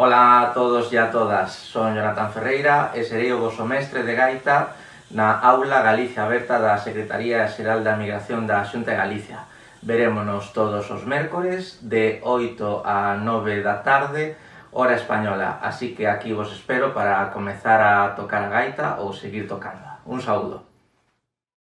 Ola a todos e a todas, son Jonathan Ferreira e serei o vosso mestre de gaita na aula Galicia aberta da Secretaría Xeral da Emigración da Xunta de Galicia. Verémonos todos os mércores de 8 a 9 da tarde, hora española, así que aquí vos espero para comezar a tocar a gaita ou seguir tocando. Un saúdo.